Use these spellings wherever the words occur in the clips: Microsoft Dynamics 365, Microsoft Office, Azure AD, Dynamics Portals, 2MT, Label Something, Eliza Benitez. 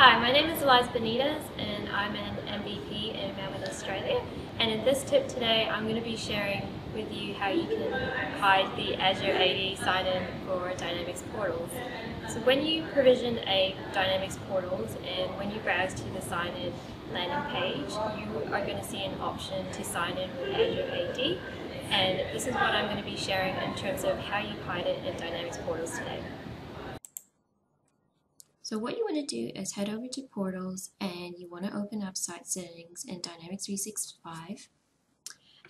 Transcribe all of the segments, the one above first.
Hi, my name is Eliza Benitez and I'm an MVP in Melbourne, Australia, and in this tip today I'm going to be sharing with you how you can hide the Azure AD sign-in for Dynamics Portals. So when you provision a Dynamics Portals and when you browse to the sign-in landing page, you are going to see an option to sign in with Azure AD, and this is what I'm going to be sharing in terms of how you hide it in Dynamics Portals today. So what you want to do is head over to Portals and you want to open up Site Settings in Dynamics 365.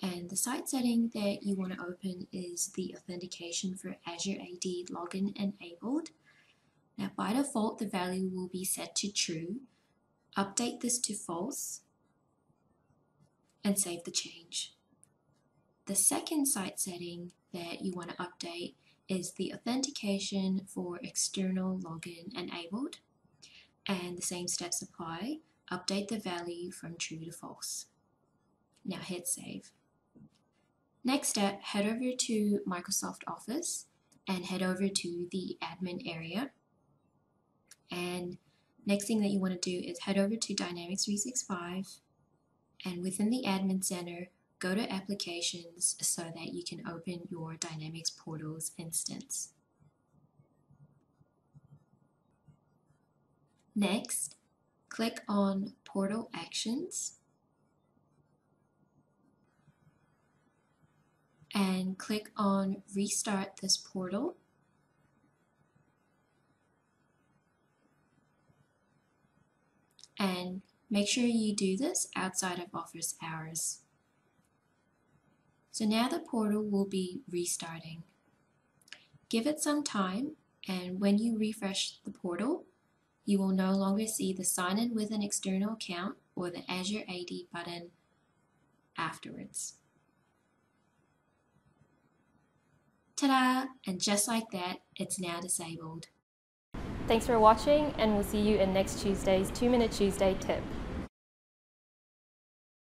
And the site setting that you want to open is the authentication for Azure AD login enabled. Now by default the value will be set to true. Update this to false and save the change. The second site setting that you want to update is the authentication for external login enabled, and the same steps apply. Update the value from true to false. Now hit save. Next step, head over to Microsoft Office and head over to the admin area, and next thing that you want to do is head over to Dynamics 365 and within the admin center go to Applications so that you can open your Dynamics Portals instance. Next, click on Portal Actions and click on Restart this portal. And make sure you do this outside of office hours. So now the portal will be restarting. Give it some time, and when you refresh the portal, you will no longer see the sign in with an external account or the Azure AD button afterwards. Ta-da! And just like that, it's now disabled. Thanks for watching, and we'll see you in next Tuesday's 2-Minute Tuesday tip.